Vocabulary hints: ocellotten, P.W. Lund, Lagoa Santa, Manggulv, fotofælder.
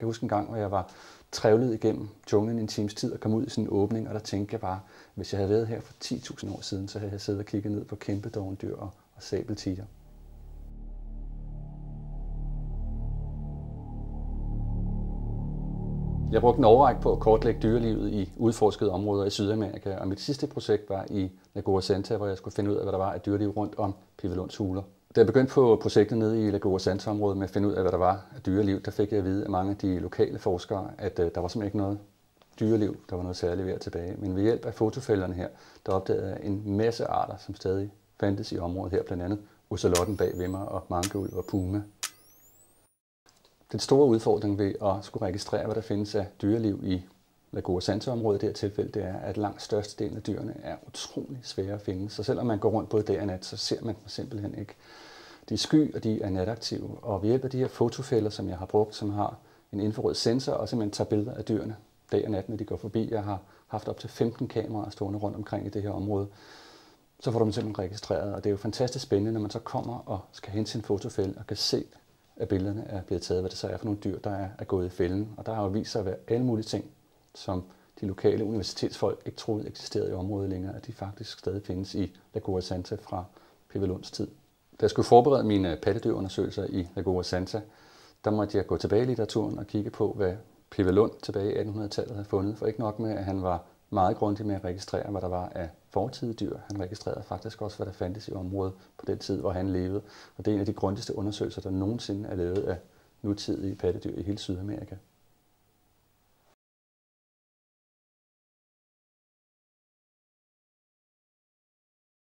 Jeg husker en gang, hvor jeg var trævlet igennem junglen en times tid og kom ud i sådan en åbning, og der tænkte jeg bare, hvis jeg havde været her for 10.000 år siden, så havde jeg siddet og kigget ned på kæmpe dovendyr og sabeltiger. Jeg brugte en årrække på at kortlægge dyrelivet i udforskede områder i Sydamerika, og mit sidste projekt var i Lagoa Santa, hvor jeg skulle finde ud af, hvad der var af dyreliv rundt om P.W. Lunds huler. Da jeg begyndte på projektet nede i Lagoa Santa-området med at finde ud af, hvad der var af dyreliv, der fik jeg at vide af mange af de lokale forskere, at der var simpelthen ikke noget dyreliv, der var noget særligt værd tilbage. Men ved hjælp af fotofælderne her, der opdagede jeg en masse arter, som stadig fandtes i området her, blandt andet ocellotten bag ved mig og manggulv og puma. Den store udfordring ved at skulle registrere, hvad der findes af dyreliv i Lagoa Santa-området i det her tilfælde, det er, at langt størstedelen af dyrene er utrolig svære at finde. Så selvom man går rundt både dag og nat, så ser man dem simpelthen ikke. De er sky, og de er nataktive. Og ved hjælp af de her fotofælder, som jeg har brugt, som har en infrarød sensor, og simpelthen tager billeder af dyrene dag og nat, når de går forbi. Jeg har haft op til 15 kameraer stående rundt omkring i det her område. Så får du dem simpelthen registreret, og det er jo fantastisk spændende, når man så kommer og skal hente sin fotofælde og kan se, at billederne er blevet taget, hvad det så er for nogle dyr, der er gået i fælden. Og der har jo vist sig at være alle mulige ting, som de lokale universitetsfolk ikke troede eksisterede i området længere, at de faktisk stadig findes i Lagoa Santa fra P.W. Lunds tid. Da jeg skulle forberede mine pattedyrundersøgelser i Lagoa Santa, der måtte jeg gå tilbage i litteraturen og kigge på, hvad P.W. Lund tilbage i 1800-tallet havde fundet. For ikke nok med, at han var meget grundig med at registrere, hvad der var af fortidige dyr. Han registrerede faktisk også, hvad der fandtes i området på den tid, hvor han levede. Og det er en af de grundigste undersøgelser, der nogensinde er lavet af nutidige pattedyr i hele Sydamerika.